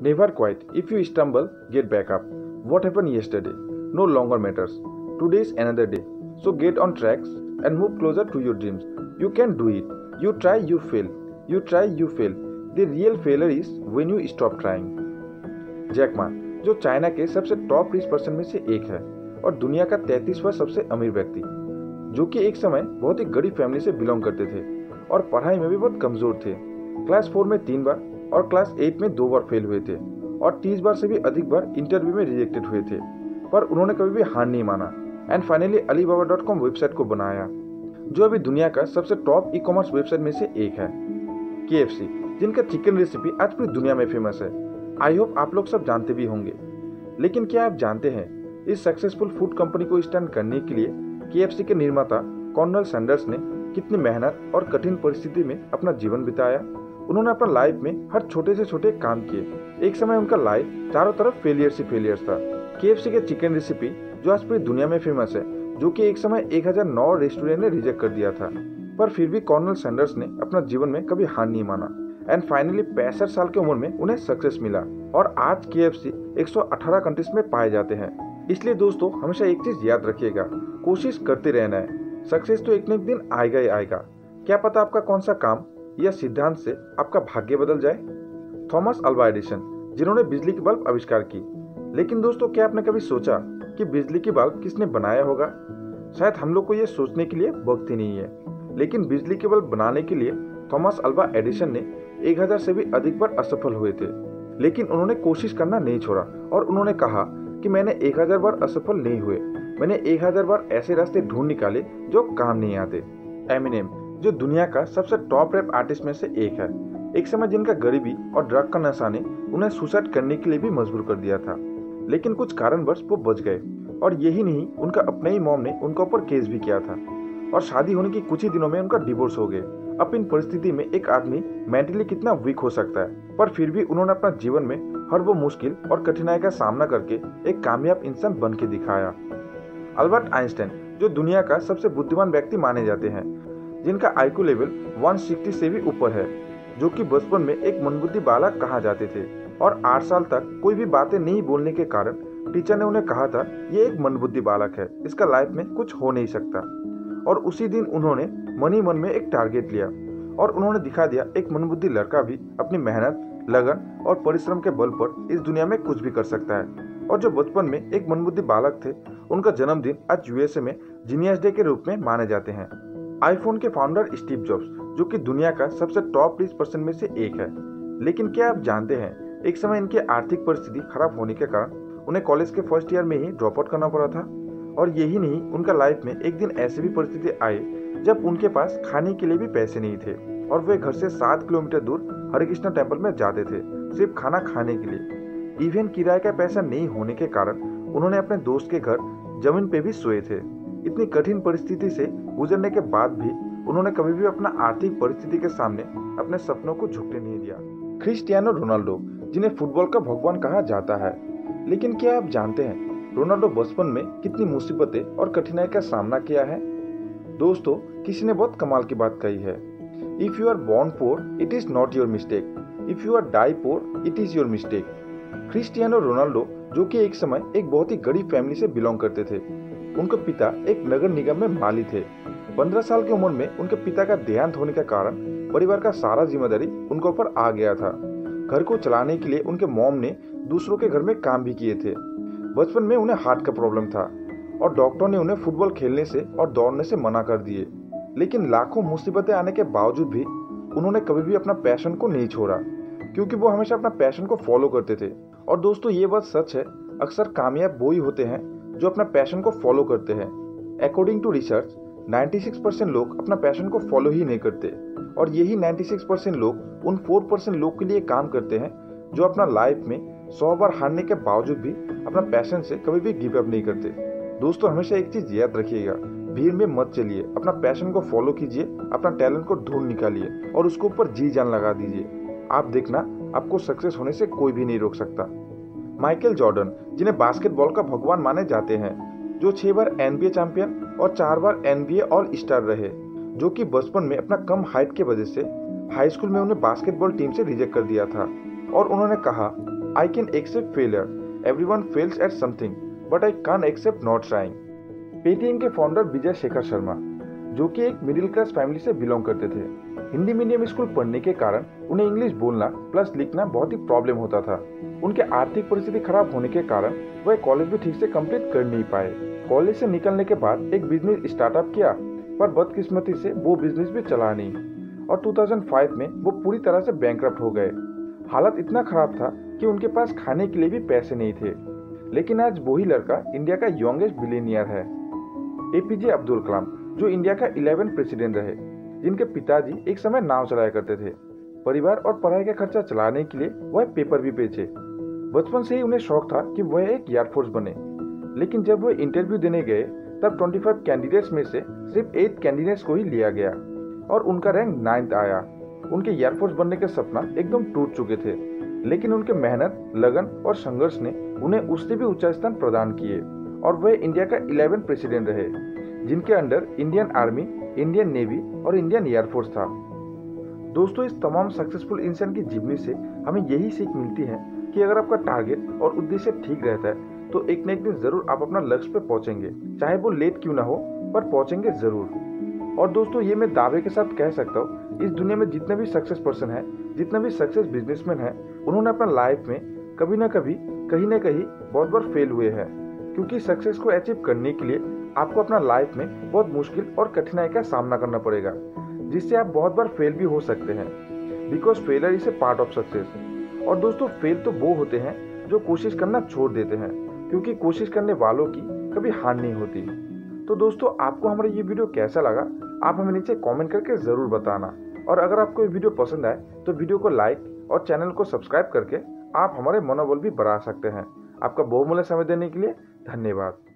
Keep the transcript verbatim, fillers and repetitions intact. Never quit. If you stumble, get back up. What happened yesterday no longer matters. Today is another day. So get on track and move closer to your dreams. You can do it. You try, you fail. You try, you fail. The real failure is when you stop trying. Jack Ma जो China के सबसे top rich person में से एक है और दुनिया का तैंतीसवां सबसे अमीर व्यक्ति, जो कि एक समय बहुत ही गरीब फैमिली से बिलोंग करते थे और पढ़ाई में भी बहुत कमजोर थे। क्लास फोर में तीन बार और क्लास एट में दो बार फेल हुए थे और तीस बार से भी अधिक बार इंटरव्यू में रिजेक्टेड हुए थे, पर उन्होंने कभी भी हार नहीं माना and finally Alibaba dot com website को बनाया, जो अभी दुनिया का सबसे टॉप ई कॉमर्स वेबसाइट में से एक है। के एफ सी, जिनका चिकन रेसिपी आज पूरी दुनिया में फेमस है, आई होप आप लोग सब जानते भी होंगे। लेकिन क्या आप जानते हैं इस सक्सेसफुल फूड कंपनी को स्टैंड करने के लिए के एफ सी के निर्माता कॉर्नल सैंडर्स ने कितनी मेहनत और कठिन परिस्थिति में अपना जीवन बिताया? उन्होंने अपना लाइफ में हर छोटे से छोटे काम किए। एक समय उनका लाइफ चारों तरफ फेलियर से फेलियर्स था। के एफ सी के चिकन रेसिपी जो आज पूरी दुनिया में फेमस है, जो कि एक समय एक हज़ार नौ रेस्टोरेंट ने रिजेक्ट कर दिया था, पर फिर भी कॉर्नल सैंडर्स ने अपना जीवन में कभी हार नहीं माना एंड फाइनली पैंसठ साल की उम्र में उन्हें सक्सेस मिला और आज के एफ सी एक सौ अठारह कंट्रीज में पाए जाते हैं। इसलिए दोस्तों हमेशा एक चीज याद रखिएगा, कोशिश करते रहना है। सक्सेस तो एक न एक दिन आएगा ही आएगा। क्या पता आपका कौन सा काम या सिद्धांत से आपका भाग्य बदल जाए। थॉमस अल्वा एडिसन, जिन्होंने बिजली की बल्ब आविष्कार की, लेकिन दोस्तों क्या आपने कभी सोचा कि बिजली की बल्ब किसने बनाया होगा? शायद हम लोग को ये सोचने के लिए वक्त ही नहीं है। लेकिन बिजली की बल्ब बनाने के लिए थॉमस अल्वा एडिसन ने एक हजार से भी अधिक बार असफल हुए थे, लेकिन उन्होंने कोशिश करना नहीं छोड़ा और उन्होंने कहा कि मैंने एक हजार बार असफल नहीं हुए, मैंने एक हजार बार ऐसे रास्ते ढूंढ निकाले जो काम नहीं आते। एमिनेम, जो दुनिया का सबसे टॉप रैप आर्टिस्ट में से एक है, एक समय जिनका गरीबी और ड्रग का नशा ने उन्हें सुसाइड करने के लिए भी मजबूर कर दिया था, लेकिन कुछ कारणवश वो बच गए। और यही नहीं, उनका अपने ही मॉम ने उनके ऊपर केस भी किया था और शादी होने के कुछ ही दिनों में उनका डिवोर्स हो गए। अब इन परिस्थिति में एक आदमी मेंटली कितना वीक हो सकता है, पर फिर भी उन्होंने अपना जीवन में हर वो मुश्किल और कठिनाई का सामना करके एक कामयाब इंसान बन के दिखाया। अल्बर्ट आइंस्टाइन, जो दुनिया का सबसे बुद्धिमान व्यक्ति माने जाते हैं, जिनका आईक्यू लेवल एक सौ साठ से भी ऊपर है, जो कि बचपन में एक मनबुद्धि बालक कहा जाते थे और आठ साल तक कोई भी बातें नहीं बोलने के कारण टीचर ने उन्हें कहा था ये एक मनबुद्धि बालक है, इसका लाइफ में कुछ हो नहीं सकता। और उसी दिन उन्होंने मन ही मन में एक टारगेट लिया और उन्होंने दिखा दिया एक मनबुद्धि लड़का भी अपनी मेहनत, लगन और परिश्रम के बल पर इस दुनिया में कुछ भी कर सकता है। और जो बचपन में एक मनबुद्धि बालक थे, उनका जन्मदिन आज यू एस ए में जीनियस डे के रूप में माने जाते हैं। आईफोन के फाउंडर स्टीव जॉब्स, जो कि दुनिया का सबसे टॉप रिच पर्सन में से एक है, लेकिन क्या आप जानते हैं एक समय इनकी आर्थिक परिस्थिति खराब होने के कारण उन्हें कॉलेज के फर्स्ट ईयर में ही ड्रॉप आउट करना पड़ा था। और यही नहीं, उनका लाइफ में एक दिन ऐसी भी परिस्थिति आई जब उनके पास खाने के लिए भी पैसे नहीं थे और वे घर से सात किलोमीटर दूर हरे कृष्णा टेम्पल में जाते थे सिर्फ खाना खाने के लिए। इवन किराए का पैसा नहीं होने के कारण उन्होंने अपने दोस्त के घर जमीन पे भी सोए थे। इतनी कठिन परिस्थिति से गुजरने के बाद भी उन्होंने कभी भी अपना आर्थिक परिस्थिति के सामने अपने सपनों को झुकने नहीं दिया। क्रिस्टियानो रोनाल्डो, जिन्हें फुटबॉल का भगवान कहा जाता है, लेकिन क्या आप जानते हैं रोनाल्डो बचपन में कितनी मुसीबतें और कठिनाई का सामना किया है? दोस्तों किसी ने बहुत कमाल की बात कही है, if you are born poor it is not your mistake, if you are die poor it is your mistake. Cristiano Ronaldo, जो कि एक समय एक बहुत ही गरीब फैमिली से बिलोंग करते थे, उनके पिता एक नगर निगम में माली थे। पंद्रह साल की उम्र में उनके पिता का देहांत होने के कारण परिवार का सारा जिम्मेदारी उनके ऊपर आ गया था। घर को चलाने के लिए उनके मॉम ने दूसरों के घर में काम भी किए थे। बचपन में उन्हें हार्ट का प्रॉब्लम था और डॉक्टर ने उन्हें फुटबॉल खेलने से और दौड़ने से मना कर दिए, लेकिन लाखों मुसीबतें आने के बावजूद भी उन्होंने कभी भी अपना पैशन को नहीं छोड़ा, क्योंकि वो हमेशा अपना पैशन को फॉलो करते थे। और दोस्तों ये बात सच है, अक्सर कामयाब वो ही होते हैं जो अपना पैशन को फॉलो करते हैं। अकॉर्डिंग टू रिसर्च छियानवे परसेंट लोग अपना पैशन को फॉलो ही नहीं करते और यही छियानवे परसेंट लोग उन चार परसेंट लोग के लिए काम करते हैं जो अपना लाइफ में सौ बार हारने के बावजूद भी अपना पैशन से कभी भी गिव अप नहीं करते। दोस्तों हमेशा एक चीज याद रखिएगा, भीड़ में मत चलिए, अपना पैशन को फॉलो कीजिए, अपना टैलेंट को ढूंढ निकालिए और उसके ऊपर जी जान लगा दीजिए। आप देखना आपको सक्सेस होने से कोई भी नहीं रोक सकता। माइकल जॉर्डन, जिन्हें बास्केटबॉल का भगवान माने जाते हैं, जो छह बार एन बी ए चैंपियन और चार बार N B A all star रहे, जो कि बचपन में अपना कम हाइट के वजह से हाई स्कूल में उन्हें बास्केटबॉल टीम से रिजेक्ट कर दिया था और उन्होंने कहा I can accept failure. Everyone fails at something, but I can't accept not trying. Paytm के फाउंडर विजय शेखर शर्मा, जो कि एक मिडिल क्लास फैमिली से बिलोंग करते थे, हिंदी मीडियम स्कूल पढ़ने के कारण उन्हें इंग्लिश बोलना प्लस लिखना बहुत ही प्रॉब्लम होता था। उनके आर्थिक परिस्थिति खराब होने के कारण वह कॉलेज भी ठीक से कंप्लीट कर नहीं पाए। कॉलेज से निकलने के बाद एक बिजनेस स्टार्टअप किया, पर बदकिस्मती से वो बिजनेस भी चला नहीं और दो हज़ार पाँच में वो पूरी तरह से बैंकक्रप्ट हो गए। हालत इतना खराब था कि उनके पास खाने के लिए भी पैसे नहीं थे। लेकिन आज वही लड़का इंडिया का यंगेस्ट बिलियनियर है। एपीजे अब्दुल कलाम, जो इंडिया का ग्यारहवें प्रेसिडेंट रहे, जिनके पिताजी एक समय नाव चलाया करते थे। परिवार और पढ़ाई का खर्चा चलाने के लिए वह पेपर भी बेचे। बचपन से ही उन्हें शौक था कि वह एक एयरफोर्स बने, लेकिन जब वह इंटरव्यू देने गए तब पच्चीस कैंडिडेट्स में से सिर्फ आठ कैंडिडेट्स को ही लिया गया और उनका रैंक नाइन्थ आया। उनके एयरफोर्स बनने का सपना एकदम टूट चुके थे, लेकिन उनके मेहनत, लगन और संघर्ष ने उन्हें उससे भी ऊंचा स्थान प्रदान किए और वह इंडिया का ग्यारहवें प्रेसिडेंट रहे, जिनके under Indian army, Indian navy और इंडियन एयरफोर्स था। दोस्तों, इस तमाम सक्सेसफुल इंसान की जीवनी से हमें यही सीख मिलती है कि अगर आपका टारगेट और उद्देश्य ठीक रहता है तो एक न एक दिन जरूर आप अपना लक्ष्य पर पहुंचेंगे, चाहे वो लेट क्यों ना हो, पर पहुंचेंगे जरूर। और दोस्तों, ये मैं दावे के साथ कह सकता हूँ, इस दुनिया में जितने भी सक्सेस पर्सन हैं, जितने भी सक्सेस बिजनेसमैन हैं, उन्होंने अपना लाइफ में कभी ना कभी, कहीं ना कहीं बहुत बार फेल हुए हैं, क्योंकि सक्सेस को अचीव करने के लिए आपको अपना लाइफ में बहुत मुश्किल और कठिनाई का सामना करना पड़ेगा, जिससे आप बहुत बार फेल भी हो सकते हैं, because failure is a part of success. और दोस्तों, फेल तो वो होते हैं जो कोशिश करना छोड़ देते हैं, क्योंकि कोशिश करने वालों की कभी हार नहीं होती। तो दोस्तों, आपको हमारा ये वीडियो कैसा लगा, आप हमें नीचे कमेंट करके ज़रूर बताना। और अगर आपको ये वीडियो पसंद आए तो वीडियो को लाइक और चैनल को सब्सक्राइब करके आप हमारे मनोबल भी बढ़ा सकते हैं। आपका बहुमूल्य समय देने के लिए धन्यवाद।